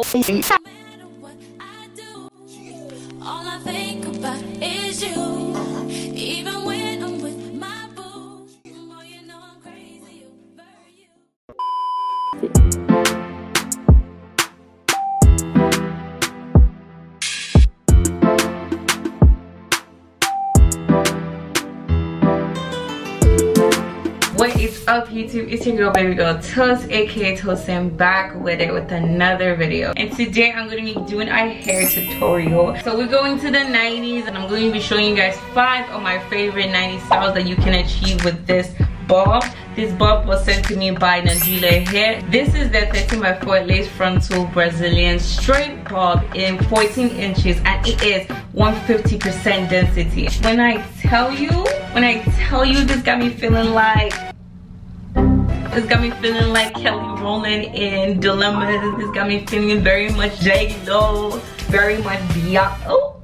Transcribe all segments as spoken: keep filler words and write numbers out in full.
All I think about is you. Even when I'm with my boo, oh, you know I'm crazy over you. What is up, YouTube? It's your girl, baby girl Tosin, aka Tosin, back with it with another video. And today I'm going to be doing a hair tutorial. So we're going to the nineties, and I'm going to be showing you guys five of my favorite nineties styles that you can achieve with this bob. This bob was sent to me by Nadula Hair. This is the thirteen by four lace frontal Brazilian straight bob in fourteen inches, and it is one hundred fifty percent density. When I tell you, when I tell you, this got me feeling like This got me feeling like Kelly Rowland in Dilemma. This got me feeling very much J Lo, very much Beyonce. Oh,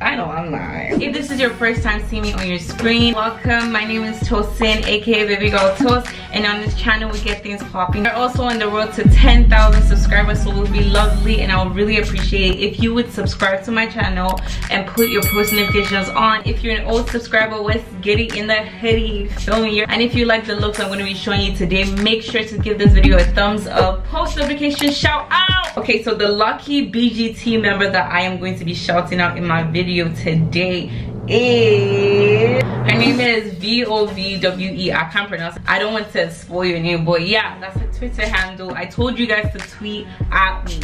I know I'm not. If this is your first time seeing me on your screen, welcome. My name is Tosin, aka Baby Girl Tos, and on this channel we get things popping. We're also on the road to ten thousand subscribers, so it would be lovely, and I would really appreciate it if you would subscribe to my channel and put your post notifications on. If you're an old subscriber, let's get it in the hoodie, feel me? And if you like the looks I'm going to be showing you today, make sure to give this video a thumbs up, post notification shout out. Okay, so the lucky B G T member that I am going to be shouting out in my video today is, her name is V O V W E. I can't pronounce it. I don't want to spoil your name, but yeah, that's her Twitter handle. I told you guys to tweet at me.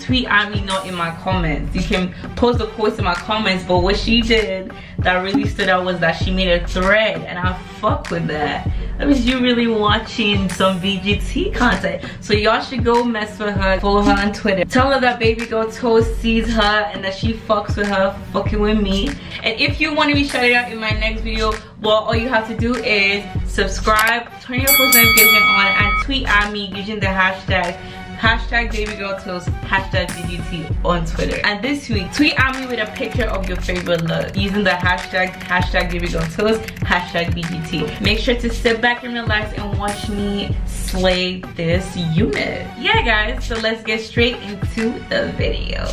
Tweet at me, not in my comments. You can post the quotes in my comments, but what she did that really stood out was that she made a thread, and I fuck with that. That was you really watching some V G T content. So y'all should go mess with her, follow her on Twitter. Tell her that Baby Girl Toast sees her and that she fucks with her fucking with me. And if you want to be shouted out in my next video, well, all you have to do is subscribe, turn your post notification on, and tweet at me using the hashtag Hashtag Baby Girl Toast, hashtag B G T on Twitter. And this week, tweet at me with a picture of your favorite look using the hashtag, hashtag Baby Girl Toast, hashtag B G T. Make sure to sit back and relax and watch me slay this unit. Yeah, guys, so let's get straight into the video.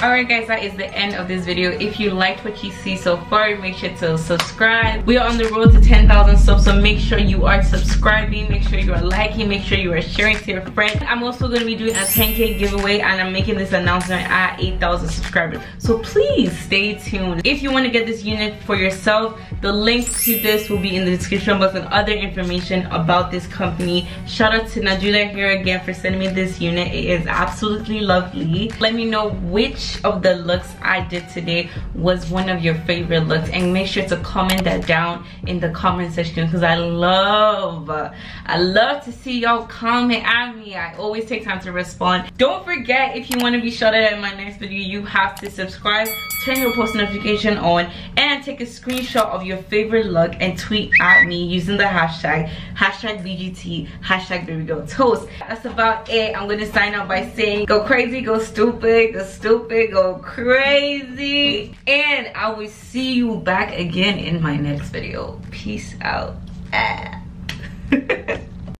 Alright guys, that is the end of this video. If you liked what you see so far, make sure to subscribe. We are on the road to ten thousand subs, so make sure you are subscribing, make sure you are liking, make sure you are sharing to your friends. I'm also going to be doing a ten K giveaway, and I'm making this announcement at eight thousand subscribers, so please stay tuned. If you want to get this unit for yourself, the link to this will be in the description box and other information about this company. Shout out to Nadula Hair again for sending me this unit. It is absolutely lovely. Let me know which of the looks I did today was one of your favorite looks, and make sure to comment that down in the comment section, because I love I love to see y'all comment at me. I always take time to respond. Don't forget, if you want to be shouted at in my next video, you have to subscribe, turn your post notification on, and take a screenshot of your favorite look and tweet at me using the hashtag hashtag B G T hashtag baby girl toast. That's about it. I'm gonna sign out by saying go crazy, go stupid, go stupid, go crazy, and I will see you back again in my next video. Peace out.